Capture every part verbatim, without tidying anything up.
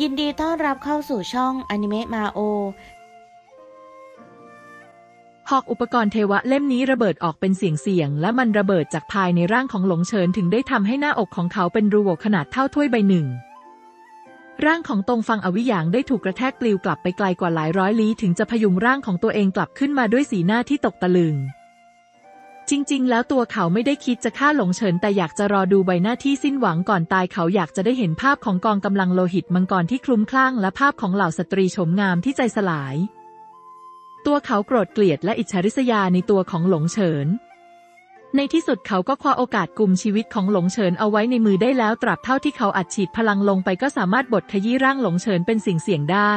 ยินดีต้อนรับเข้าสู่ช่องอนิเมะมาโอหอกอุปกรณ์เทวะเล่มนี้ระเบิดออกเป็นเสียงๆและมันระเบิดจากภายในร่างของหลงเฉินถึงได้ทำให้หน้าอกของเขาเป็นรูโหว่ขนาดเท่าถ้วยใบหนึ่งร่างของตรงฟังอวิหยางได้ถูกกระแทกปลิวกลับไปไกลกว่าหลายร้อยลี้ถึงจะพยุงร่างของตัวเองกลับขึ้นมาด้วยสีหน้าที่ตกตะลึงจริงๆแล้วตัวเขาไม่ได้คิดจะฆ่าหลงเฉินแต่อยากจะรอดูใบหน้าที่สิ้นหวังก่อนตายเขาอยากจะได้เห็นภาพของกองกำลังโลหิตมังกรที่คลุ้มคลั่งและภาพของเหล่าสตรีโฉมงามที่ใจสลายตัวเขาโกรธเกลียดและอิจฉาริษยาในตัวของหลงเฉินในที่สุดเขาก็คว้าโอกาสกุมชีวิตของหลงเฉินเอาไว้ในมือได้แล้วตราบเท่าที่เขาอัดฉีดพลังลงไปก็สามารถบดขยี้ร่างหลงเฉินเป็นสิ่งเสี่ยงได้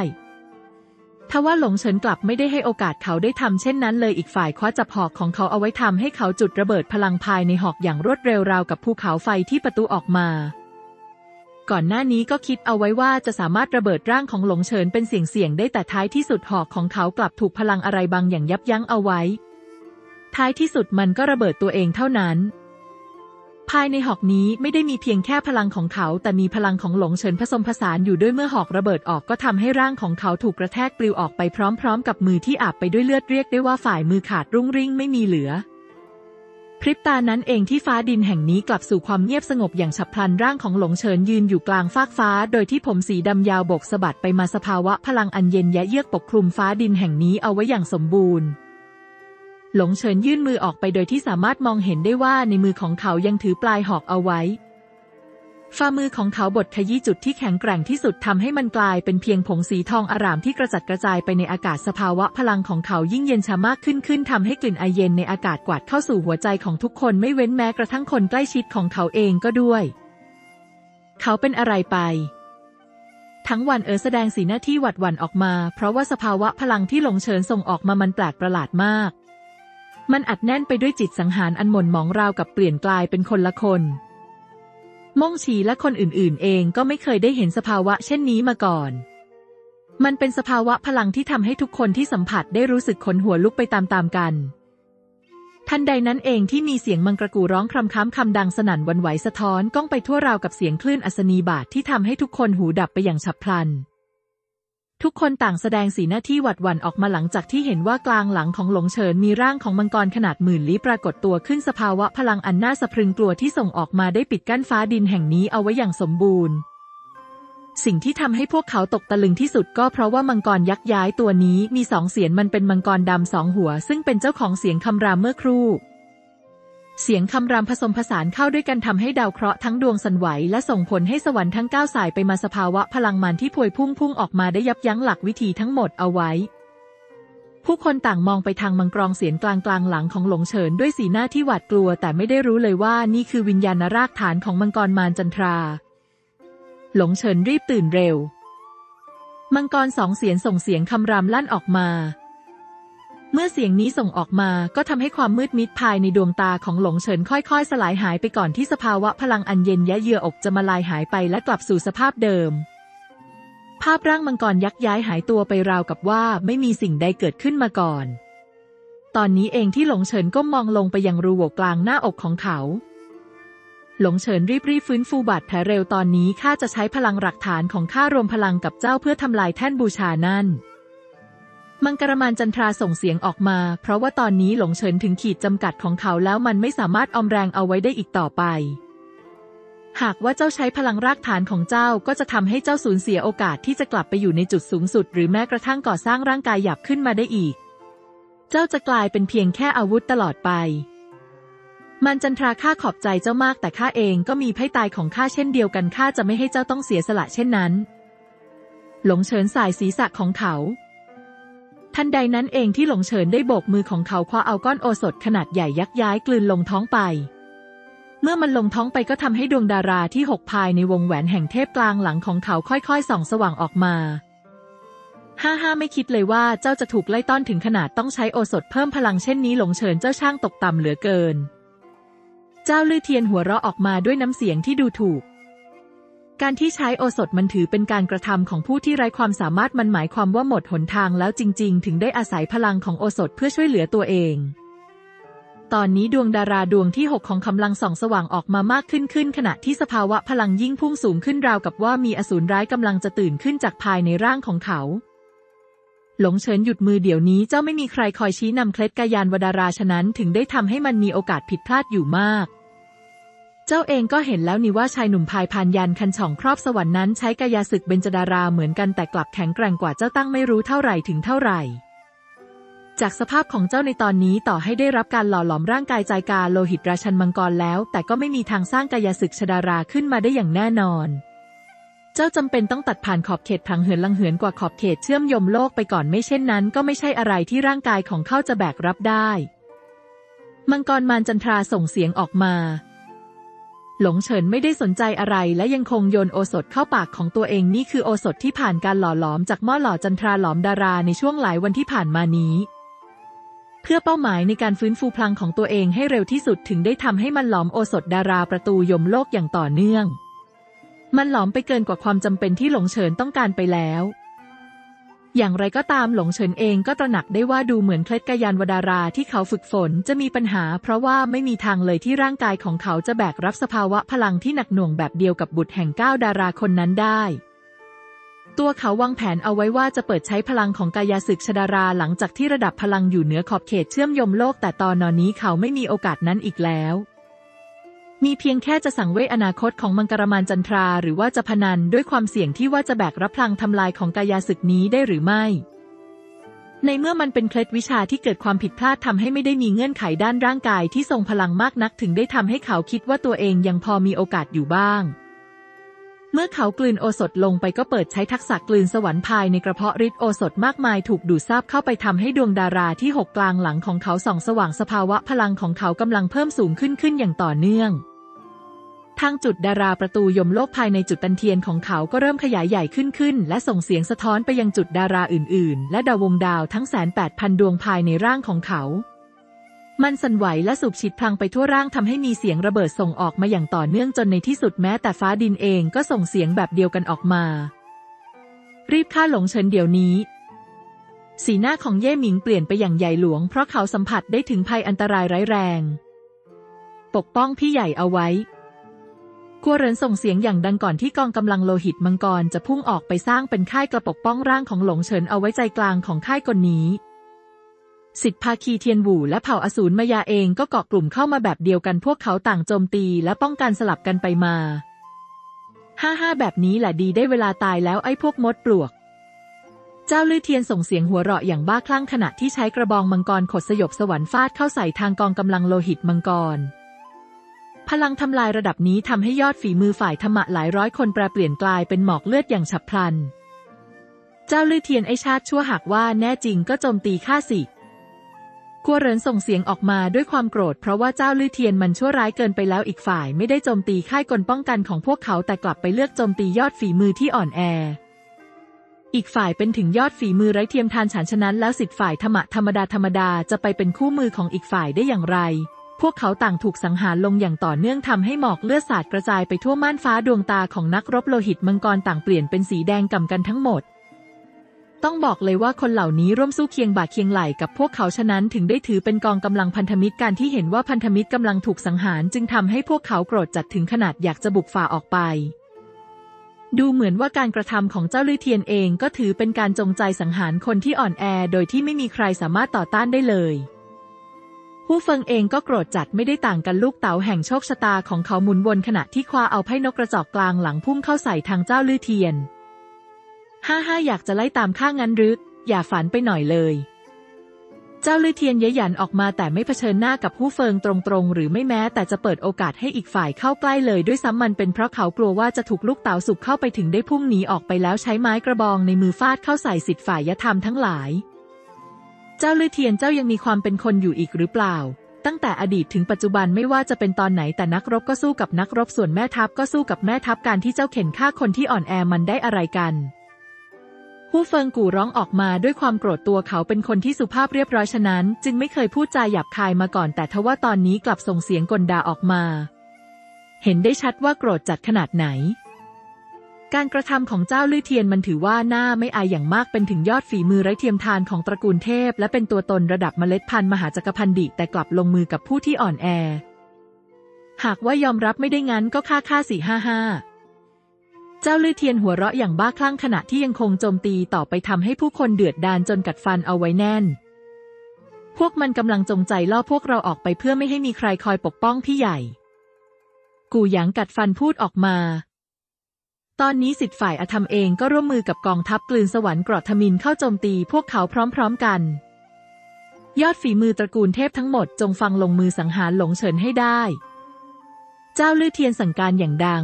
ทว่าหลงเฉินกลับไม่ได้ให้โอกาสเขาได้ทำเช่นนั้นเลยอีกฝ่ายคว้าจับหอกของเขาเอาไว้ทำให้เขาจุดระเบิดพลังภายในหอกอย่างรวดเร็วราวกับภูเขาไฟที่ประตูออกมาก่อนหน้านี้ก็คิดเอาไว้ว่าจะสามารถระเบิดร่างของหลงเฉินเป็นเสี่ยงๆได้แต่ท้ายที่สุดหอกของเขากลับถูกพลังอะไรบางอย่างยับยั้งเอาไว้ท้ายที่สุดมันก็ระเบิดตัวเองเท่านั้นภายในหอกนี้ไม่ได้มีเพียงแค่พลังของเขาแต่มีพลังของหลงเฉินผสมผสานอยู่ด้วยเมื่อหอกระเบิดออกก็ทำให้ร่างของเขาถูกกระแทกปลิวออกไปพร้อมๆกับมือที่อาบไปด้วยเลือดเรียกได้ว่าฝ่ายมือขาดรุ่งริ่งไม่มีเหลือพริบตานั้นเองที่ฟ้าดินแห่งนี้กลับสู่ความเงียบสงบอย่างฉับพลันร่างของหลงเฉินยืนอยู่กลางฟากฟ้าโดยที่ผมสีดำยาวโบกสะบัดไปมาสภาวะพลังอันเย็นแยะเยือกปกคลุมฟ้าดินแห่งนี้เอาไว้อย่างสมบูรณ์หลงเฉินยื่นมือออกไปโดยที่สามารถมองเห็นได้ว่าในมือของเขายังถือปลายหอกเอาไว้ฝ่ามือของเขาบดขยี้จุดที่แข็งแกร่งที่สุดทำให้มันกลายเป็นเพียงผงสีทองอร่ามที่กระจัดกระจายไปในอากาศสภาวะพลังของเขายิ่งเย็นชามากขึ้นขึ้นทำให้กลิ่นไอเย็นในอากาศกวาดเข้าสู่หัวใจของทุกคนไม่เว้นแม้กระทั่งคนใกล้ชิดของเขาเองก็ด้วยเขาเป็นอะไรไปทั้งวันเอ๋อแสดงสีหน้าที่หวั่นหวั่นออกมาเพราะว่าสภาวะพลังที่หลงเฉินส่งออกมามันแปลกประหลาดมากมันอัดแน่นไปด้วยจิตสังหารอันหม่นหมองราวกับเปลี่ยนกลายเป็นคนละคนม่งฉีและคนอื่นๆเองก็ไม่เคยได้เห็นสภาวะเช่นนี้มาก่อนมันเป็นสภาวะพลังที่ทำให้ทุกคนที่สัมผัสได้รู้สึกขนหัวลุกไปตามๆกันทันใดนั้นเองที่มีเสียงมังกรกูร้องคร่ำคร่ำคำดังสนั่นวันไหวสะท้อนก้องไปทั่วราวกับเสียงคลื่นอัศนีบาทที่ทำให้ทุกคนหูดับไปอย่างฉับพลันทุกคนต่างแสดงสีหน้าที่หวั่นหวั่นออกมาหลังจากที่เห็นว่ากลางหลังของหลงเฉินมีร่างของมังกรขนาดหมื่นลี้ปรากฏตัวขึ้นสภาวะพลังอันน่าสะพรึงกลัวที่ส่งออกมาได้ปิดกั้นฟ้าดินแห่งนี้เอาไว้อย่างสมบูรณ์สิ่งที่ทำให้พวกเขาตกตะลึงที่สุดก็เพราะว่ามังกรยักษ์ย้ายตัวนี้มีสองเสียนมันเป็นมังกรดำสองหัวซึ่งเป็นเจ้าของเสียงคำรามเมื่อครู่เสียงคำรามผสมผสานเข้าด้วยกันทำให้ดาวเคราะห์ทั้งดวงสั่นไหวและส่งผลให้สวรรค์ทั้งเก้าสายไปมาสภาวะพลังมันที่พวยพุ่งพุ่งออกมาได้ยับยั้งหลักวิธีทั้งหมดเอาไว้ผู้คนต่างมองไปทางมังกรเสียนกลางกลางหลังของหลงเฉินด้วยสีหน้าที่หวาดกลัวแต่ไม่ได้รู้เลยว่านี่คือวิญญาณรากฐานของมังกรมารจันทราหลงเฉินรีบตื่นเร็วมังกรสองเสียนส่งเสียงคำรามลั่นออกมาเมื่อเสียงนี้ส่งออกมาก็ทำให้ความมืดมิดภายในดวงตาของหลงเฉินค่อยๆสลายหายไปก่อนที่สภาวะพลังอันเย็นแยะเยือกอกจะมาลายหายไปและกลับสู่สภาพเดิมภาพร่างมังกรยักษ์ย้ายหายตัวไปราวกับว่าไม่มีสิ่งใดเกิดขึ้นมาก่อนตอนนี้เองที่หลงเฉินก้มมองลงไปยังรูโหว่กลางหน้าอกของเขาหลงเฉินรีบรีบฟื้นฟูบาดแผลเร็วตอนนี้ข้าจะใช้พลังหลักฐานของข้ารวมพลังกับเจ้าเพื่อทำลายแท่นบูชานั่นมังกรมารจันทราส่งเสียงออกมาเพราะว่าตอนนี้หลงเฉินถึงขีดจำกัดของเขาแล้วมันไม่สามารถออมแรงเอาไว้ได้อีกต่อไปหากว่าเจ้าใช้พลังรากฐานของเจ้าก็จะทำให้เจ้าสูญเสียโอกาสที่จะกลับไปอยู่ในจุดสูงสุดหรือแม้กระทั่งก่อสร้างร่างกายหยาบขึ้นมาได้อีกเจ้าจะกลายเป็นเพียงแค่อาวุธตลอดไปมารจันทราข้าขอบใจเจ้ามากแต่ข้าเองก็มีภัยตายของข้าเช่นเดียวกันข้าจะไม่ให้เจ้าต้องเสียสละเช่นนั้นหลงเฉินส่ายศีรษะของเขาทันใดนั้นเองที่หลงเฉินได้โบกมือของเขาคว้าเอาก้อนโอสถขนาดใหญ่ยักษ์ย้ายกลืนลงท้องไปเมื่อมันลงท้องไปก็ทำให้ดวงดาราที่หกภายในวงแหวนแห่งเทพกลางหลังของเขาค่อยๆส่องสว่างออกมาฮ่าฮ่าไม่คิดเลยว่าเจ้าจะถูกไล่ต้อนถึงขนาดต้องใช้โอสถเพิ่มพลังเช่นนี้หลงเฉินเจ้าช่างตกต่ำเหลือเกินเจ้าลือเทียนหัวเราะออกมาด้วยน้ำเสียงที่ดูถูกการที่ใช้โอสถมันถือเป็นการกระทำของผู้ที่ไร้ความสามารถมันหมายความว่าหมดหนทางแล้วจริงๆถึงได้อาศัยพลังของโอสถเพื่อช่วยเหลือตัวเอง ตอนนี้ดวงดาราดวงที่หกของกำลังส่องสว่างออกมามากขึ้นขึ้นขณะที่สภาวะพลังยิ่งพุ่งสูงขึ้นราวกับว่ามีอสูรร้ายกำลังจะตื่นขึ้นจากภายในร่างของเขาหลงเฉินหยุดมือเดี๋ยวนี้เจ้าไม่มีใครคอยชี้นำเคล็ดกายานวดาราฉะนั้นถึงได้ทำให้มันมีโอกาสผิดพลาดอยู่มากเจ้าเองก็เห็นแล้วนี่ว่าชายหนุ่มพายพานยานคันช่องครอบสวรรค์นั้นใช้กายาศึกเบญจดาราเหมือนกันแต่กลับแข็งแกร่งกว่าเจ้าตั้งไม่รู้เท่าไหร่ถึงเท่าไหร่จากสภาพของเจ้าในตอนนี้ต่อให้ได้รับการหล่อหลอมร่างกายใจกาโลหิตราชันมังกรแล้วแต่ก็ไม่มีทางสร้างกายศึกชดาราขึ้นมาได้อย่างแน่นอนเจ้าจำเป็นต้องตัดผ่านขอบเขตพลังเหินลังเหินกว่าขอบเขตเชื่อมโยมโลกไปก่อนไม่เช่นนั้นก็ไม่ใช่อะไรที่ร่างกายของเขาจะแบกรับได้มังกรมารจันทราส่งเสียงออกมาหลงเฉินไม่ได้สนใจอะไรและยังคงโยนโอสถเข้าปากของตัวเองนี่คือโอสถที่ผ่านการหล่อหลอมจากหม้อหล่อจันทราหลอมดาราในช่วงหลายวันที่ผ่านมานี้เพื่อเป้าหมายในการฟื้นฟูพลังของตัวเองให้เร็วที่สุดถึงได้ทำให้มันหลอมโอสถดาราประตูยมโลกอย่างต่อเนื่องมันหลอมไปเกินกว่าความจำเป็นที่หลงเฉินต้องการไปแล้วอย่างไรก็ตามหลงเฉินเองก็ตระหนักได้ว่าดูเหมือนเคล็ดกายานวดาราที่เขาฝึกฝนจะมีปัญหาเพราะว่าไม่มีทางเลยที่ร่างกายของเขาจะแบกรับสภาวะพลังที่หนักหน่วงแบบเดียวกับบุตรแห่งเก้าดาราคนนั้นได้ตัวเขาวางแผนเอาไว้ว่าจะเปิดใช้พลังของกายศึกชดาราหลังจากที่ระดับพลังอยู่เหนือขอบเขตเชื่อมโยมโลกแต่ตอนนี้เขาไม่มีโอกาสนั้นอีกแล้วมีเพียงแค่จะสังเวยอนาคตของมังกรมารจันทราหรือว่าจะพนันด้วยความเสี่ยงที่ว่าจะแบกรับพลังทำลายของกายศึกนี้ได้หรือไม่ในเมื่อมันเป็นเคล็ดวิชาที่เกิดความผิดพลาดทำให้ไม่ได้มีเงื่อนไขด้านร่างกายที่ทรงพลังมากนักถึงได้ทำให้เขาคิดว่าตัวเองยังพอมีโอกาสอยู่บ้างเมื่อเขากลืนโอสถลงไปก็เปิดใช้ทักษะกลืนสวรรค์ภายในกระเพาะฤทธิ์โอสถมากมายถูกดูดซาบเข้าไปทำให้ดวงดาราที่หกกลางหลังของเขาส่องสว่างสภาวะพลังของเขากำลังเพิ่มสูงขึ้นขึ้นอย่างต่อเนื่องทางจุดดาราประตูยมโลกภายในจุดตันเทียนของเขาก็เริ่มขยายใหญ่ขึ้นขึ้นและส่งเสียงสะท้อนไปยังจุดดาราอื่นๆและดาววงดาวทั้งแสนแปดพันดวงภายในร่างของเขามันสั่นไหวและสูบฉีดพลังไปทั่วร่างทำให้มีเสียงระเบิดส่งออกมาอย่างต่อเนื่องจนในที่สุดแม้แต่ฟ้าดินเองก็ส่งเสียงแบบเดียวกันออกมารีบฆ่าหลงเฉินเดี๋ยวนี้สีหน้าของเย่หมิงเปลี่ยนไปอย่างใหญ่หลวงเพราะเขาสัมผัสได้ถึงภัยอันตรายร้ายแรงปกป้องพี่ใหญ่เอาไว้กัวเหรินส่งเสียงอย่างดังก่อนที่กองกำลังโลหิตมังกรจะพุ่งออกไปสร้างเป็นค่ายกระปกป้องร่างของหลงเฉินเอาไว้ใจกลางของค่ายกลนี้สิทธิภาคีเทียนวู่และเผ่าอสูรมายาเองก็เกาะกลุ่มเข้ามาแบบเดียวกันพวกเขาต่างโจมตีและป้องกันสลับกันไปมาห้าห้าแบบนี้แหละดีได้เวลาตายแล้วไอ้พวกมดปลวกเจ้าลือเทียนส่งเสียงหัวเราะอย่างบ้าคลั่งขณะที่ใช้กระบองมังกรขดสยบสวรรค์ฟาดเข้าใส่ทางกองกำลังโลหิตมังกรพลังทำลายระดับนี้ทำให้ยอดฝีมือฝ่ายธรรมะหลายร้อยคนแปรเปลี่ยนกลายเป็นหมอกเลือดอย่างฉับพลันเจ้าลือเทียนไอชาติชั่วหากว่าแน่จริงก็โจมตีข้าสิกัวเหรินส่งเสียงออกมาด้วยความโกรธเพราะว่าเจ้าลือเทียนมันชั่วร้ายเกินไปแล้วอีกฝ่ายไม่ได้โจมตีค่ายกลป้องกันของพวกเขาแต่กลับไปเลือกโจมตียอดฝีมือที่อ่อนแออีกฝ่ายเป็นถึงยอดฝีมือไร้เทียมทานฉันฉะนั้นแล้วสิทธิ์ฝ่ายธรรมะธรรมดาธรรมดาจะไปเป็นคู่มือของอีกฝ่ายได้อย่างไรพวกเขาต่างถูกสังหารลงอย่างต่อเนื่องทำให้หมอกเลือดสาดกระจายไปทั่วม่านฟ้าดวงตาของนักรบโลหิตมังกรต่างเปลี่ยนเป็นสีแดงก่ำกันทั้งหมดต้องบอกเลยว่าคนเหล่านี้ร่วมสู้เคียงบ่าเคียงไหลกับพวกเขาฉะนั้นถึงได้ถือเป็นกองกำลังพันธมิตรการที่เห็นว่าพันธมิตรกำลังถูกสังหารจึงทำให้พวกเขาโกรธจัดถึงขนาดอยากจะบุกฝ่าออกไปดูเหมือนว่าการกระทำของเจ้าลือเทียนเองก็ถือเป็นการจงใจสังหารคนที่อ่อนแอโดยที่ไม่มีใครสามารถต่อต้านได้เลยผู้เฟิงเองก็โกรธจัดไม่ได้ต่างกันลูกเต๋าแห่งโชคชะตาของเขาหมุนวนขณะที่คว้าเอาไพ่นกกระจอกกลางหลังพุ่งเข้าใส่ทางเจ้าลือเทียนฮ่าฮ่าอยากจะไล่ตามข้างั้นหรืออย่าฝันไปหน่อยเลยเจ้าลือเทียนเย้ยหยันออกมาแต่ไม่เผชิญหน้ากับผู้เฟิงตรงๆหรือไม่แม้แต่จะเปิดโอกาสให้อีกฝ่ายเข้าใกล้เลยด้วยซ้ำมันเป็นเพราะเขากลัวว่าจะถูกลูกเต๋าสุกเข้าไปถึงได้พุ่งหนีออกไปแล้วใช้ไม้กระบองในมือฟาดเข้าใส่สิทธิฝ่ายยธรรมทั้งหลายเจ้าลือเทียนเจ้ายังมีความเป็นคนอยู่อีกหรือเปล่าตั้งแต่อดีตถึงปัจจุบันไม่ว่าจะเป็นตอนไหนแต่นักรบก็สู้กับนักรบส่วนแม่ทัพก็สู้กับแม่ทัพการที่เจ้าเข็นฆ่าคนที่อ่อนแอมันได้อะไรกันผู้เฟิงกู่ร้องออกมาด้วยความโกรธตัวเขาเป็นคนที่สุภาพเรียบร้อยฉะนั้นจึงไม่เคยพูดจาหยาบคายมาก่อนแต่ทว่าตอนนี้กลับส่งเสียงกลด่าออกมาเห็นได้ชัดว่าโกรธจัดขนาดไหน การกระทำของเจ้าลือเทียนมันถือว่าหน้าไม่อายอย่างมากเป็นถึงยอดฝีมือไร้เทียมทานของตระกูลเทพและเป็นตัวตนระดับเมล็ดพันธุ์มหาจักรพรรดิแต่กลับลงมือกับผู้ที่อ่อนแอหากว่ายอมรับไม่ได้งั้นก็ฆ่าฆ่าสี่ห้าห้าเจ้าลือเทียนหัวเราะอย่างบ้าคลั่งขณะที่ยังคงโจมตีต่อไปทำให้ผู้คนเดือดดาลจนกัดฟันเอาไว้แน่นพวกมันกำลังจงใจล่อพวกเราออกไปเพื่อไม่ให้มีใครคอยปกป้องพี่ใหญ่กูหยางกัดฟันพูดออกมาตอนนี้สิทธิ์ฝ่ายอธรรมเองก็ร่วมมือกับกองทัพกลืนสวรรค์กรอดทมิฬเข้าโจมตีพวกเขาพร้อมๆกันยอดฝีมือตระกูลเทพทั้งหมดจงฟังลงมือสังหารหลงเฉินให้ได้เจ้าลือเทียนสั่งการอย่างดัง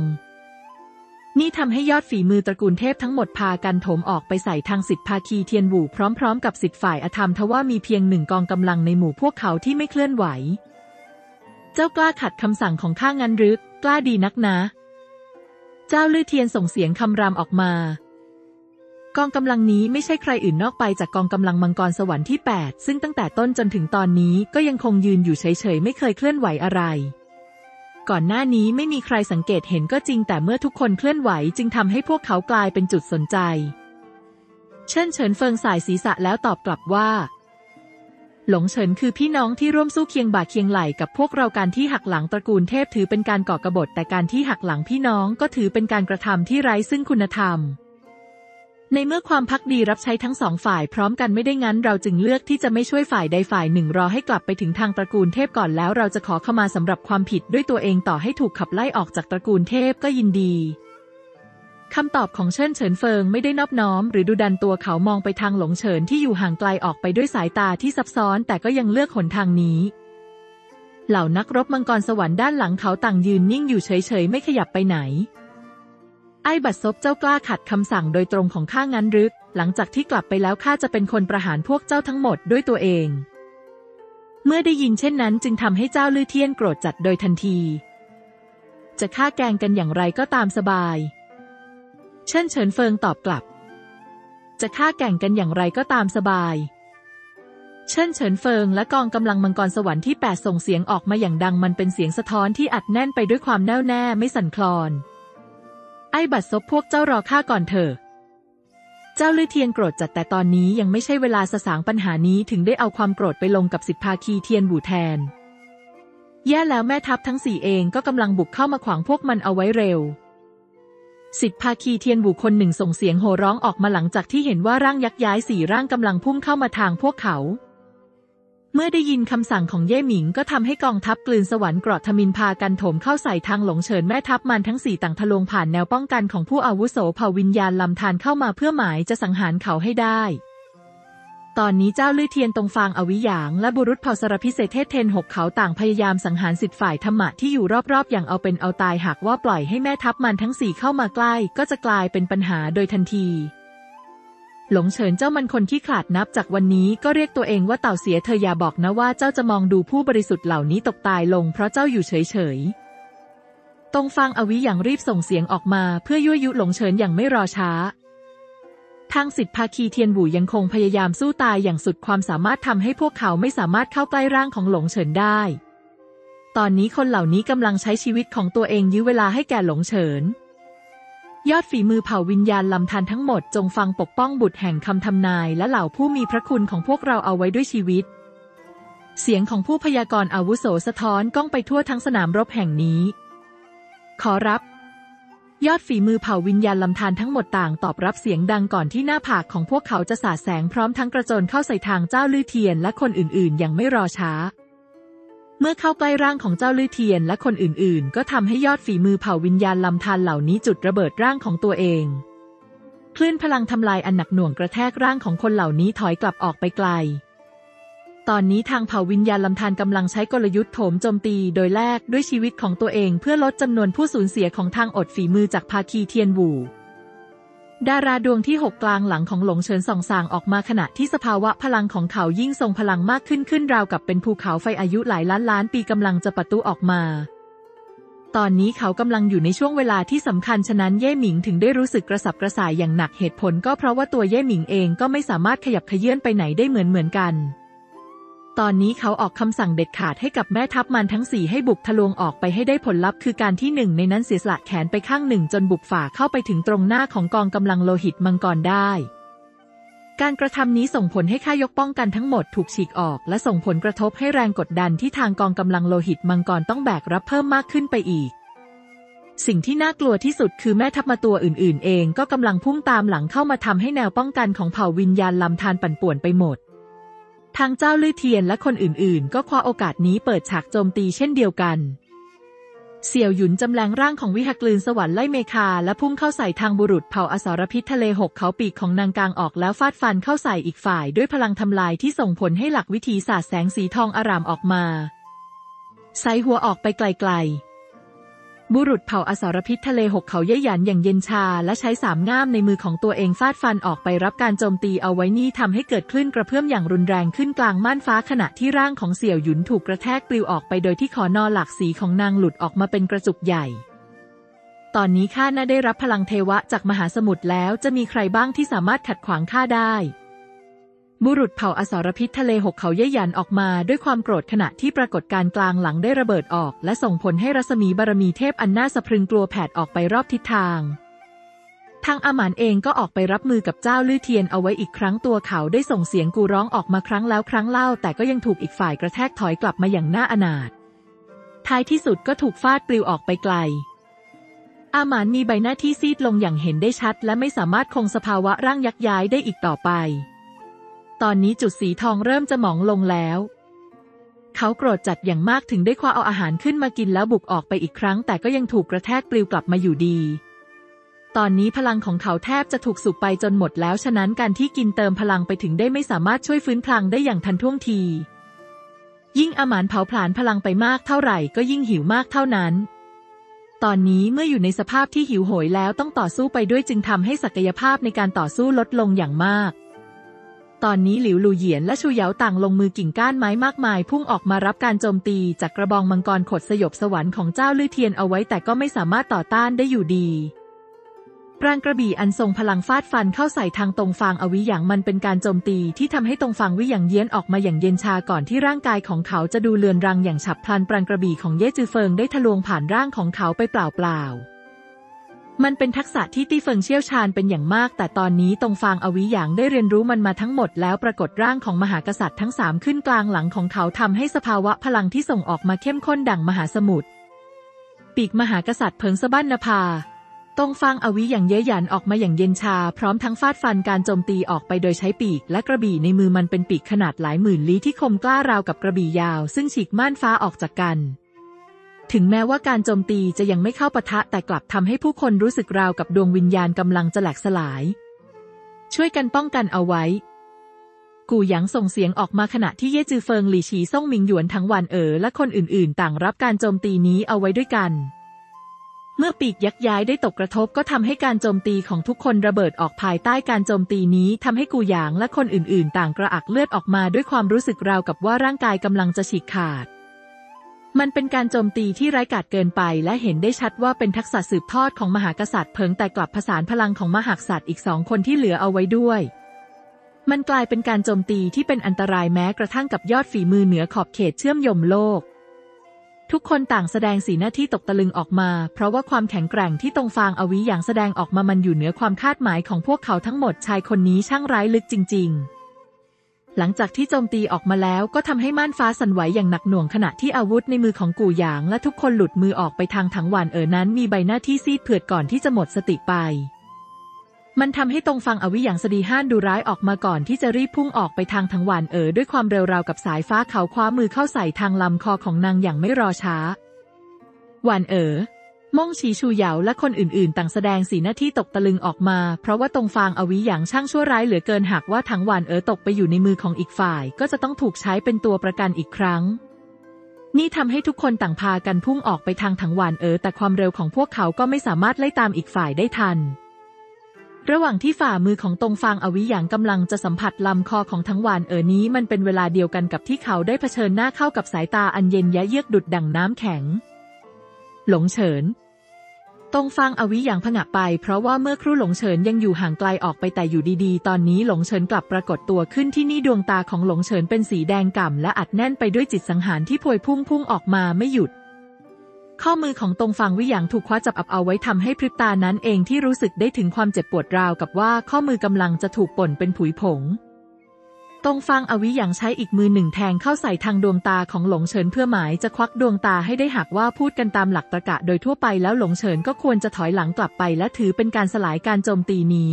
นี่ทำให้ยอดฝีมือตระกูลเทพทั้งหมดพากันโถมออกไปใส่ทางสิทธิภาคีเทียนวู่พร้อมๆกับสิทธิฝ่ายอธรรมทว่ามีเพียงหนึ่งกองกำลังในหมู่พวกเขาที่ไม่เคลื่อนไหวเจ้ากล้าขัดคำสั่งของข้างั้นหรือกล้าดีนักนะเจ้าลือเทียนส่งเสียงคำรามออกมากองกำลังนี้ไม่ใช่ใครอื่นนอกไปจากกองกำลังมังกรสวรรค์ที่แปดซึ่งตั้งแต่ต้นจนถึงตอนนี้ก็ยังคงยืนอยู่เฉยๆไม่เคยเคลื่อนไหวอะไรก่อนหน้านี้ไม่มีใครสังเกตเห็นก็จริงแต่เมื่อทุกคนเคลื่อนไหวจึงทำให้พวกเขากลายเป็นจุดสนใจเชิญเฉินเฟิงสายศีรษะแล้วตอบกลับว่าหลงเฉินคือพี่น้องที่ร่วมสู้เคียงบ่าเคียงไหลกับพวกเราการที่หักหลังตระกูลเทพถือเป็นการก่อกบฏแต่การที่หักหลังพี่น้องก็ถือเป็นการกระทำที่ไร้ซึ่งคุณธรรมในเมื่อความภักดีรับใช้ทั้งสองฝ่ายพร้อมกันไม่ได้งั้นเราจึงเลือกที่จะไม่ช่วยฝ่ายใดฝ่ายหนึ่งรอให้กลับไปถึงทางตระกูลเทพก่อนแล้วเราจะขอขมาสำหรับความผิดด้วยตัวเองต่อให้ถูกขับไล่ออกจากตระกูลเทพก็ยินดีคำตอบของเชิญเฉินเฟิงไม่ได้นอบน้อมหรือดูดันตัวเขามองไปทางหลงเฉินที่อยู่ห่างไกลออกไปด้วยสายตาที่ซับซ้อนแต่ก็ยังเลือกหนทางนี้เหล่านักรบมังกรสวรรค์ด้านหลังเขาต่างยืนนิ่งอยู่เฉยๆไม่ขยับไปไหนไอ้บัดซบเจ้ากล้าขัดคำสั่งโดยตรงของข้างั้นรึกหลังจากที่กลับไปแล้วข้าจะเป็นคนประหารพวกเจ้าทั้งหมดด้วยตัวเองเมื่อได้ยินเช่นนั้นจึงทำให้เจ้าลือเทียนโกรธจัดโดยทันทีจะฆ่าแกงกันอย่างไรก็ตามสบายเชิญเฉินเฟิงตอบกลับจะฆ่าแก่งกันอย่างไรก็ตามสบายเชิญเฉินเฟิงและกองกำลังมังกรสวรรค์ที่แปดส่งเสียงออกมาอย่างดังมันเป็นเสียงสะท้อนที่อัดแน่นไปด้วยความแน่วแน่ไม่สั่นคลอนไอ้บัดซบพวกเจ้ารอข้าก่อนเถอะเจ้าลือเทียนโกรธจัดแต่ตอนนี้ยังไม่ใช่เวลาสะสางปัญหานี้ถึงได้เอาความโกรธไปลงกับสิทธิภาคีเทียนบู่แทนแย่แล้วแม่ทัพทั้งสี่เองก็กำลังบุกเข้ามาขวางพวกมันเอาไว้เร็วสิทธิภาคีเทียนบุคคลหนึ่งส่งเสียงโห่ร้องออกมาหลังจากที่เห็นว่าร่างยักษ์ย้ายสี่ร่างกำลังพุ่งเข้ามาทางพวกเขาเมื่อได้ยินคำสั่งของเย่หมิงก็ทำให้กองทัพกลืนสวรรค์กรอดทมิฬพากันโถมเข้าใส่ทางหลงเฉินแม่ทัพมันทั้งสี่ต่างทะลวงผ่านแนวป้องกันของผู้อาวุโสเผ่าวิญญาณลำธารเข้ามาเพื่อหมายจะสังหารเขาให้ได้ตอนนี้เจ้าลือเทียนตรงฟางอวิหยางและบุรุษเผ่าสารพิเศษเทศเทนหกเขาต่างพยายามสังหารสิทธิฝ่ายธรรมะที่อยู่รอบๆอย่างเอาเป็นเอาตายหากว่าปล่อยให้แม่ทัพมันทั้งสี่เข้ามาใกล้ก็จะกลายเป็นปัญหาโดยทันทีหลงเฉินเจ้ามันคนที่ขาดนับจากวันนี้ก็เรียกตัวเองว่าเต่าเสียเธออย่าบอกนะว่าเจ้าจะมองดูผู้บริสุทธิ์เหล่านี้ตกตายลงเพราะเจ้าอยู่เฉยๆตรงฟางอวิหยางรีบส่งเสียงออกมาเพื่อยั่วยุหลงเฉินอย่างไม่รอช้าทางสิทธิภาคีเทียนบู่ยังคงพยายามสู้ตายอย่างสุดความสามารถทำให้พวกเขาไม่สามารถเข้าใกล้ร่างของหลงเฉินได้ตอนนี้คนเหล่านี้กำลังใช้ชีวิตของตัวเองยื้อเวลาให้แก่หลงเฉินยอดฝีมือเผ่าวิญญาณลำธารทั้งหมดจงฟังปกป้องบุตรแห่งคำทำนายและเหล่าผู้มีพระคุณของพวกเราเอาไว้ด้วยชีวิตเสียงของผู้พยากรณ์อาวุโสสะท้อนก้องไปทั่วทั้งสนามรบแห่งนี้ขอรับยอดฝีมือเผ่าวิญญาณลำธารทั้งหมดต่างตอบรับเสียงดังก่อนที่หน้าผากของพวกเขาจะสาดแสงพร้อมทั้งกระโจนเข้าใส่ทางเจ้าลือเทียนและคนอื่นๆอย่างไม่รอช้าเมื่อเข้าใกล้ร่างของเจ้าลือเทียนและคนอื่นๆก็ทำให้ยอดฝีมือเผ่าวิญญาณลำธารเหล่านี้จุดระเบิดร่างของตัวเองคลื่นพลังทำลายอันหนักหน่วงกระแทกร่างของคนเหล่านี้ถอยกลับออกไปไกลตอนนี้ทางเผ่าวิญญาณลำธารกำลังใช้กลยุทธ์โถมโจมตีโดยแลกด้วยชีวิตของตัวเองเพื่อลดจำนวนผู้สูญเสียของทางอดฝีมือจากภาคีเทียนวู่ดาราดวงที่หกกลางหลังของหลงเฉินส่องสางออกมาขณะที่สภาวะพลังของเขายิ่งทรงพลังมากขึ้นขึ้นราวกับเป็นภูเขาไฟอายุหลายล้านล้านปีกำลังจะปะทุออกมาตอนนี้เขากำลังอยู่ในช่วงเวลาที่สำคัญฉะนั้นเย่หมิงถึงได้รู้สึกกระสับกระส่ายอย่างหนักเหตุผลก็เพราะว่าตัวเย่หมิงเองก็ไม่สามารถขยับเขยื้อนไปไหนได้เหมือนเหมือนกัน ตอนนี้เขาออกคำสั่งเด็ดขาดให้กับแม่ทัพมันทั้งสี่ให้บุกทะลวงออกไปให้ได้ผลลัพธ์คือการที่หนึ่งในนั้นเสียสละแขนไปข้างหนึ่งจนบุกฝ่าเข้าไปถึงตรงหน้าของกองกำลังโลหิตมังกรได้การกระทำนี้ส่งผลให้ค่ายกป้องกันทั้งหมดถูกฉีกออกและส่งผลกระทบให้แรงกดดันที่ทางกองกำลังโลหิตมังกรต้องแบกรับเพิ่มมากขึ้นไปอีกสิ่งที่น่ากลัวที่สุดคือแม่ทัพมาตัวอื่นๆเองก็กำลังพุ่งตามหลังเข้ามาทำให้แนวป้องกันของเผ่าวิญญาณลำธารปั่นป่วนไปหมดทางเจ้าลือเทียนและคนอื่นๆก็คว้าโอกาสนี้เปิดฉากโจมตีเช่นเดียวกันเสี่ยวหยุนจำแรงร่างของวิหกลืนสวรรค์ไล่เมคาและพุ่งเข้าใส่ทางบุรุษเผ่าอสรพิษทะเลหกเขาปีกของนางกางออกแล้วฟาดฟันเข้าใส่อีกฝ่ายด้วยพลังทำลายที่ส่งผลให้หลักวิถีศาสตร์แสงสีทองอารามออกมาไซหัวออกไปไกลๆบุรุษเผ่าอสรพิษทะเลหกเขาย่ายหยันอย่างเย็นชาและใช้สามง่ามในมือของตัวเองฟาดฟันออกไปรับการโจมตีเอาไว้นี่ทำให้เกิดคลื่นกระเพื่อมอย่างรุนแรงขึ้นกลางม่านฟ้าขณะที่ร่างของเสี่ยวหยุนถูกกระแทกปลิวออกไปโดยที่ขอนอหลากสีของนางหลุดออกมาเป็นกระจุกใหญ่ตอนนี้ข้าน่าได้รับพลังเทวะจากมหาสมุทรแล้วจะมีใครบ้างที่สามารถขัดขวางข้าได้บุรุษเผ่าอสรพิษทะเลหกเขาย่ายหยันออกมาด้วยความโกรธขณะที่ปรากฏการณ์กลางหลังได้ระเบิดออกและส่งผลให้รัศมีบารมีเทพอันน่าสะพรึงกลัวแผดออกไปรอบทิศทางทางอาหมานเองก็ออกไปรับมือกับเจ้าลือเทียนเอาไว้อีกครั้งตัวเขาได้ส่งเสียงกูร้องออกมาครั้งแล้วครั้งเล่าแต่ก็ยังถูกอีกฝ่ายกระแทกถอยกลับมาอย่างน่าอนาถท้ายที่สุดก็ถูกฟาดปลิวออกไปไกลอาหมานมีใบหน้าที่ซีดลงอย่างเห็นได้ชัดและไม่สามารถคงสภาวะร่างยักย้ายได้อีกต่อไปตอนนี้จุดสีทองเริ่มจะหมองลงแล้วเขาโกรธจัดอย่างมากถึงได้คว้าเอาอาหารขึ้นมากินแล้วบุกออกไปอีกครั้งแต่ก็ยังถูกกระแทกปลิวกลับมาอยู่ดีตอนนี้พลังของเขาแทบจะถูกสูบไปจนหมดแล้วฉะนั้นการที่กินเติมพลังไปถึงได้ไม่สามารถช่วยฟื้นพลังได้อย่างทันท่วงทียิ่งอาหมานเผาผลาญพลังไปมากเท่าไหร่ก็ยิ่งหิวมากเท่านั้นตอนนี้เมื่ออยู่ในสภาพที่หิวโหยแล้วต้องต่อสู้ไปด้วยจึงทำให้ศักยภาพในการต่อสู้ลดลงอย่างมากตอนนี้หลิวลูเหยียนและชูเหยาต่างลงมือกิ่งก้านไม้มากมายพุ่งออกมารับการโจมตีจากกระบองมังกรขดสยบสวรรค์ของเจ้าลือเทียนเอาไว้แต่ก็ไม่สามารถต่อต้านได้อยู่ดีปราณกระบี่อันทรงพลังฟาดฟันเข้าใส่ทางตรงฟางอวิหยางมันเป็นการโจมตีที่ทำให้ตรงฟางวิหยางเยี้ยนออกมาอย่างเย็นชาก่อนที่ร่างกายของเขาจะดูเลือนรังอย่างฉับพลันปราณกระบี่ของเย่จือเฟิงได้ทะลวงผ่านร่างของเขาไปเปล่าๆมันเป็นทักษะที่ตี้เฟิงเชี่ยวชาญเป็นอย่างมากแต่ตอนนี้ตรงฟางอวิหยางได้เรียนรู้มันมาทั้งหมดแล้วปรากฏร่างของมหากษัตริย์ทั้งสามขึ้นกลางหลังของเขาทำให้สภาวะพลังที่ส่งออกมาเข้มข้นดั่งมหาสมุทรปีกมหากษัตริย์เพิงสะบั้นนภาตรงฟางอวิหยางเย้ยหยันออกมาอย่างเย็นชาพร้อมทั้งฟาดฟันการโจมตีออกไปโดยใช้ปีกและกระบี่ในมือมันเป็นปีกขนาดหลายหมื่นลี้ที่คมกล้าราวกับกระบี่ยาวซึ่งฉีกม่านฟ้าออกจากกันถึงแม้ว่าการโจมตีจะยังไม่เข้าปะทะแต่กลับทำให้ผู้คนรู้สึกราวกับดวงวิญญาณกำลังจะแหลกสลายช่วยกันป้องกันเอาไว้กู่หยางส่งเสียงออกมาขณะที่เย่จือเฟิงหลี่ฉีซ่งมิงหยวนทั้งวันเอ๋อและคนอื่นๆต่างรับการโจมตีนี้เอาไว้ด้วยกันเมื่อปีกยักย้ายได้ตกกระทบก็ทำให้การโจมตีของทุกคนระเบิดออกภายใต้การโจมตีนี้ทำให้กู่หยางและคนอื่นๆต่างกระอักเลือดออกมาด้วยความรู้สึกราวกับว่าร่างกายกำลังจะฉีกขาดมันเป็นการโจมตีที่ไร้กาจเกินไปและเห็นได้ชัดว่าเป็นทักษะสืบทอดของมหากษัตริย์เพิงแต่กลับผสานพลังของมหากษัตริย์อีกสองคนที่เหลือเอาไว้ด้วยมันกลายเป็นการโจมตีที่เป็นอันตรายแม้กระทั่งกับยอดฝีมือเหนือขอบเขตเชื่อมโยงโลกทุกคนต่างแสดงสีหน้าที่ตกตะลึงออกมาเพราะว่าความแข็งแกร่งที่ตรงฟางอวิหยางแสดงออกมามันอยู่เหนือความคาดหมายของพวกเขาทั้งหมดชายคนนี้ช่างร้ายลึกจริงๆหลังจากที่โจมตีออกมาแล้วก็ทำให้ม่านฟ้าสั่นไหวอย่างหนักหน่วงขณะที่อาวุธในมือของกู่หยางและทุกคนหลุดมือออกไปทางถังหวานเอ๋อนั้นมีใบหน้าที่ซีดเผือดก่อนที่จะหมดสติไปมันทำให้ตรงฟังอวิหยางสดีห้านดูร้ายออกมาก่อนที่จะรีบพุ่งออกไปทางถังหวานเอ๋อด้วยความเร็วราวกับสายฟ้าเขาคว้ามือเข้าใส่ทางลำคอของนางอย่างไม่รอช้าหวานเอ๋อม่งฉีชูเหยาและคนอื่นๆต่างแสดงสีหน้าที่ตกตะลึงออกมาเพราะว่าตรงฟางอวิหยางช่างชั่วร้ายเหลือเกินหากว่าทั้งหวานเอ๋อตกไปอยู่ในมือของอีกฝ่ายก็จะต้องถูกใช้เป็นตัวประกันอีกครั้งนี่ทำให้ทุกคนต่างพากันพุ่งออกไปทางทั้งหวานเอ๋อแต่ความเร็วของพวกเขาก็ไม่สามารถไล่ตามอีกฝ่ายได้ทันระหว่างที่ฝ่ามือของตรงฟางอวิหยางกำลังจะสัมผัสลำคอของทั้งหวานเอ๋อนี้มันเป็นเวลาเดียวกันกับที่เขาได้เผชิญหน้าเข้ากับสายตาอันเย็นยะเยือกดุจดั่งน้ำแข็งหลงเฉิน ตงฟังอวิอย่างผงะไปเพราะว่าเมื่อครู่หลงเฉินยังอยู่ห่างไกลออกไปแต่อยู่ดีๆตอนนี้หลงเฉินกลับปรากฏตัวขึ้นที่นี่ดวงตาของหลงเฉินเป็นสีแดงก่ำและอัดแน่นไปด้วยจิตสังหารที่พวยพุ่งพุ่งออกมาไม่หยุดข้อมือของตงฟังวิหยางถูกคว้าจับอับเอาไว้ทำให้พริบตานั้นเองที่รู้สึกได้ถึงความเจ็บปวดราวกับว่าข้อมือกำลังจะถูกป่นเป็นผุยผงตงฟังอวิหยางใช้อีกมือหนึ่งแทงเข้าใส่ทางดวงตาของหลงเฉินเพื่อหมายจะควักดวงตาให้ได้หากว่าพูดกันตามหลักตรรกะโดยทั่วไปแล้วหลงเฉินก็ควรจะถอยหลังกลับไปและถือเป็นการสลายการโจมตีนี้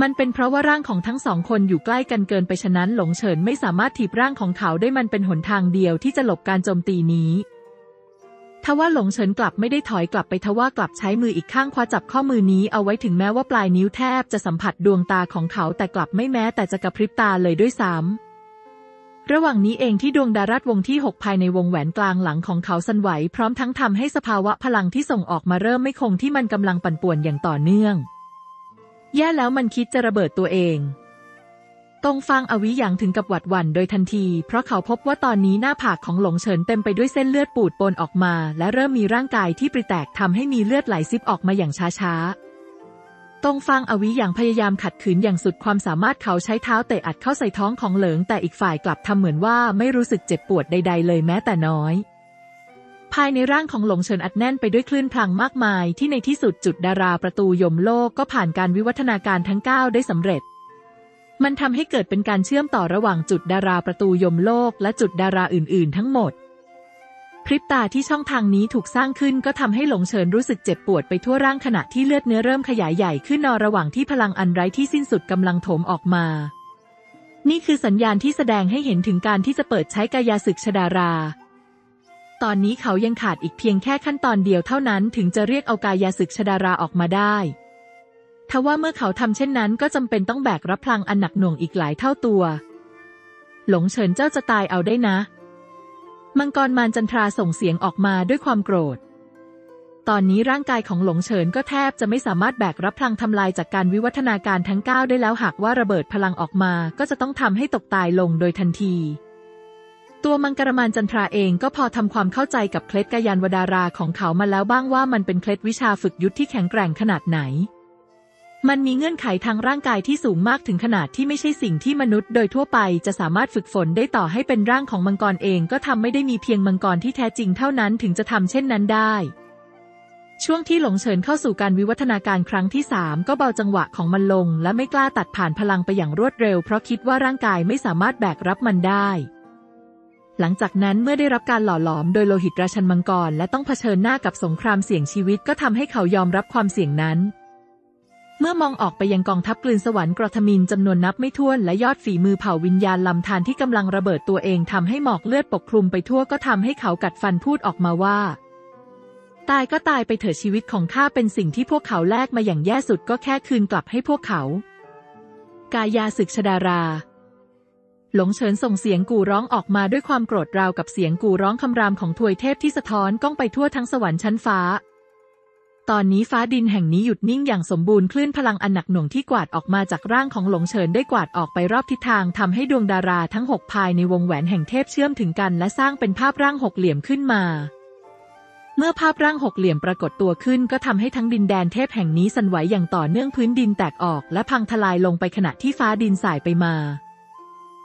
มันเป็นเพราะว่าร่างของทั้งสองคนอยู่ใกล้กันเกินไปฉะนั้นหลงเฉินไม่สามารถถีบร่างของเขาได้มันเป็นหนทางเดียวที่จะหลบการโจมตีนี้ทว่าหลงเฉินกลับไม่ได้ถอยกลับไปทว่ากลับใช้มืออีกข้างคว้าจับข้อมือนี้เอาไว้ถึงแม้ว่าปลายนิ้วแทบจะสัมผัสดวงตาของเขาแต่กลับไม่แม้แต่จะกระพริบตาเลยด้วยซ้ำระหว่างนี้เองที่ดวงดารัตวงที่หกภายในวงแหวนกลางหลังของเขาสั่นไหวพร้อมทั้งทำให้สภาวะพลังที่ส่งออกมาเริ่มไม่คงที่มันกำลังปั่นป่วนอย่างต่อเนื่องแย่แล้วมันคิดจะระเบิดตัวเองตงฟังอวิอย่างถึงกับหวัดหวั่นโดยทันทีเพราะเขาพบว่าตอนนี้หน้าผากของหลงเฉินเต็มไปด้วยเส้นเลือดปูดปนออกมาและเริ่มมีร่างกายที่ปริแตกทำให้มีเลือดไหลซิบออกมาอย่างช้าๆตงฟังอวิอย่างพยายามขัดขืนอย่างสุดความสามารถเขาใช้เท้าเตะอัดเข้าใส่ท้องของเหลิงแต่อีกฝ่ายกลับทำเหมือนว่าไม่รู้สึกเจ็บปวดใดๆเลยแม้แต่น้อยภายในร่างของหลงเฉินอัดแน่นไปด้วยคลื่นพลังมากมายที่ในที่สุดจุดดาราประตูยมโลกก็ผ่านการวิวัฒนาการทั้งเก้าได้สำเร็จมันทำให้เกิดเป็นการเชื่อมต่อระหว่างจุดดาราประตูยมโลกและจุดดาราอื่นๆทั้งหมดพริบตาที่ช่องทางนี้ถูกสร้างขึ้นก็ทำให้หลงเฉินรู้สึกเจ็บปวดไปทั่วร่างขณะที่เลือดเนื้อเริ่มขยายใหญ่ขึ้นนอระหว่างที่พลังอันไร้ที่สิ้นสุดกำลังโถมออกมานี่คือสัญญาณที่แสดงให้เห็นถึงการที่จะเปิดใช้กายศึกชดาราตอนนี้เขายังขาดอีกเพียงแค่ขั้นตอนเดียวเท่านั้นถึงจะเรียกเอากายศึกชดาราออกมาได้ทว่าเมื่อเขาทำเช่นนั้นก็จำเป็นต้องแบกรับพลังอันหนักหน่วงอีกหลายเท่าตัวหลงเฉินเจ้าจะตายเอาได้นะมังกรมารจันทราส่งเสียงออกมาด้วยความโกรธตอนนี้ร่างกายของหลงเฉินก็แทบจะไม่สามารถแบกรับพลังทำลายจากการวิวัฒนาการทั้งเก้าได้แล้วหากว่าระเบิดพลังออกมาก็จะต้องทำให้ตกตายลงโดยทันทีตัวมังกรมารจันทราเองก็พอทำความเข้าใจกับเคล็ดกายานวดาราของเขามาแล้วบ้างว่ามันเป็นเคล็ดวิชาฝึกยุทธที่แข็งแกร่งขนาดไหนมันมีเงื่อนไขทางร่างกายที่สูงมากถึงขนาดที่ไม่ใช่สิ่งที่มนุษย์โดยทั่วไปจะสามารถฝึกฝนได้ต่อให้เป็นร่างของมังกรเองก็ทำไม่ได้มีเพียงมังกรที่แท้จริงเท่านั้นถึงจะทำเช่นนั้นได้ช่วงที่หลงเฉินเข้าสู่การวิวัฒนาการครั้งที่สามก็เบาจังหวะของมันลงและไม่กล้าตัดผ่านพลังไปอย่างรวดเร็วเพราะคิดว่าร่างกายไม่สามารถแบกรับมันได้หลังจากนั้นเมื่อได้รับการหล่อหลอมโดยโลหิตราชันมังกรและต้องเผชิญหน้ากับสงครามเสี่ยงชีวิตก็ทำให้เขายอมรับความเสี่ยงนั้นเมื่อมองออกไปยังกองทัพกลืนสวรรค์กรทมินจำนวนนับไม่ถ้วนและยอดฝีมือเผ่าวิญญาณลำธารที่กำลังระเบิดตัวเองทำให้หมอกเลือดปกคลุมไปทั่วก็ทำให้เขากัดฟันพูดออกมาว่าตายก็ตายไปเถอะชีวิตของข้าเป็นสิ่งที่พวกเขาแลกมาอย่างแย่สุดก็แค่คืนกลับให้พวกเขากายาศึกชดาราหลงเฉินส่งเสียงกู่ร้องออกมาด้วยความโกรธราวกับเสียงกู่ร้องคำรามของทวยเทพที่สะท้อนก้องไปทั่วทั้งสวรรค์ชั้นฟ้าตอนนี้ฟ้าดินแห่งนี้หยุดนิ่งอย่างสมบูรณ์คลื่นพลังอันหนักหน่วงที่กวาดออกมาจากร่างของหลงเฉินได้กวาดออกไปรอบทิศทางทำให้ดวงดาราทั้งหกภายในวงแหวนแห่งเทพเชื่อมถึงกันและสร้างเป็นภาพร่างหกเหลี่ยมขึ้นมาเมื่อภาพร่างหกเหลี่ยมปรากฏตัวขึ้นก็ทำให้ทั้งดินแดนเทพแห่งนี้สั่นไหวอย่างต่อเนื่องพื้นดินแตกออกและพังทลายลงไปขณะที่ฟ้าดินส่ายไปมา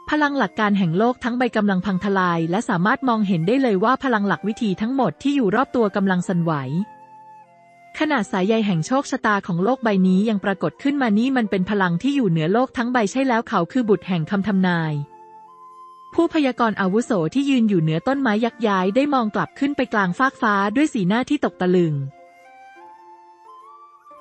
พลังหลักการแห่งโลกทั้งใบกำลังพังทลายและสามารถมองเห็นได้เลยว่าพลังหลักวิธีทั้งหมดที่อยู่รอบตัวกำลังสั่นไหวขนาดสายใยแห่งโชคชะตาของโลกใบนี้ยังปรากฏขึ้นมานี่มันเป็นพลังที่อยู่เหนือโลกทั้งใบใช่แล้วเขาคือบุตรแห่งคำทำนายผู้พยากรณ์อาวุโสที่ยืนอยู่เหนือต้นไม้ยักษ์ย้ายได้มองกลับขึ้นไปกลางฟากฟ้าด้วยสีหน้าที่ตกตะลึง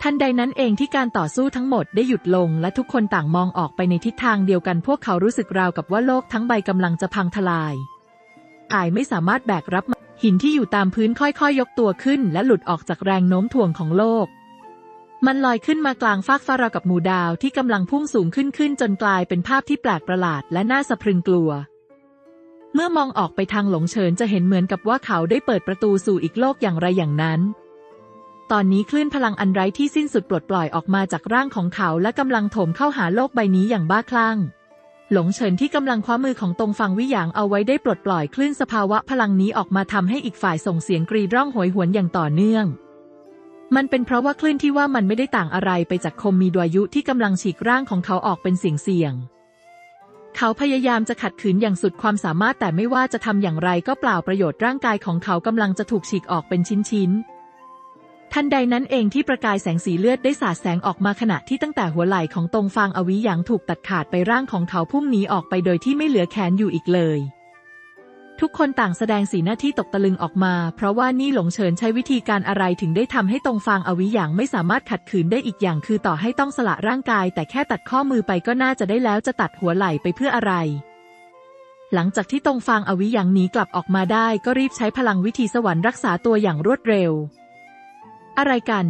ทันใดนั้นเองที่การต่อสู้ทั้งหมดได้หยุดลงและทุกคนต่างมองออกไปในทิศทางเดียวกันพวกเขารู้สึกราวกับว่าโลกทั้งใบกำลังจะพังทลายอายไม่สามารถแบกรับหินที่อยู่ตามพื้นค่อยๆยกตัวขึ้นและหลุดออกจากแรงโน้มถ่วงของโลกมันลอยขึ้นมากลางฟากฟ้าราวกับหมู่ดาวที่กำลังพุ่งสูงขึ้นขึ้นจนกลายเป็นภาพที่แปลกประหลาดและน่าสะพรึงกลัวเมื่อมองออกไปทางหลงเฉินจะเห็นเหมือนกับว่าเขาได้เปิดประตูสู่อีกโลกอย่างไรอย่างนั้นตอนนี้คลื่นพลังอันไร้ที่สิ้นสุดปลดปล่อยออกมาจากร่างของเขาและกำลังโถมเข้าหาโลกใบนี้อย่างบ้าคลั่งหลงเฉินที่กำลังคว้ามือของตงฟังวิหยางเอาไว้ได้ปลดปล่อยคลื่นสภาวะพลังนี้ออกมาทำให้อีกฝ่ายส่งเสียงกรีดร้องโหยหวนอย่างต่อเนื่อง มันเป็นเพราะว่าคลื่นที่ว่ามันไม่ได้ต่างอะไรไปจากคมมีดวายุที่กำลังฉีกร่างของเขาออกเป็นเสี่ยงๆเขาพยายามจะขัดขืนอย่างสุดความสามารถแต่ไม่ว่าจะทำอย่างไรก็เปล่าประโยชน์ร่างกายของเขากำลังจะถูกฉีกออกเป็นชิ้นๆทันใดนั้นเองที่ประกายแสงสีเลือดได้สาดแสงออกมาขณะที่ตั้งแต่หัวไหล่ของตรงฟางอวิหยางถูกตัดขาดไปร่างของเขาพุ่งหนีออกไปโดยที่ไม่เหลือแขนอยู่อีกเลยทุกคนต่างแสดงสีหน้าที่ตกตะลึงออกมาเพราะว่านี่หลงเฉินใช้วิธีการอะไรถึงได้ทำให้ตรงฟางอวิหยางไม่สามารถขัดขืนได้อีกอย่างคือต่อให้ต้องสละร่างกายแต่แค่ตัดข้อมือไปก็น่าจะได้แล้วจะตัดหัวไหล่ไปเพื่ออะไรหลังจากที่ตรงฟางอวิหยางหนีกลับออกมาได้ก็รีบใช้พลังวิธีสวรรค์รักษาตัวอย่างรวดเร็วอะไรกัน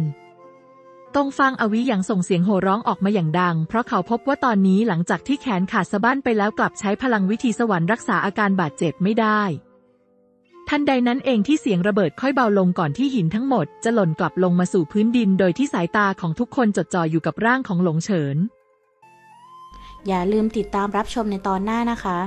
ตรงฟางอวิหยางส่งเสียงโห่ร้องออกมาอย่างดังเพราะเขาพบว่าตอนนี้หลังจากที่แขนขาดสะบั้นไปแล้วกลับใช้พลังวิธีสวรรค์รักษาอาการบาดเจ็บไม่ได้ทันใดนั้นเองที่เสียงระเบิดค่อยเบาลงก่อนที่หินทั้งหมดจะหล่นกลับลงมาสู่พื้นดินโดยที่สายตาของทุกคนจดจ่ออยู่กับร่างของหลงเฉินอย่าลืมติดตามรับชมในตอนหน้านะคะ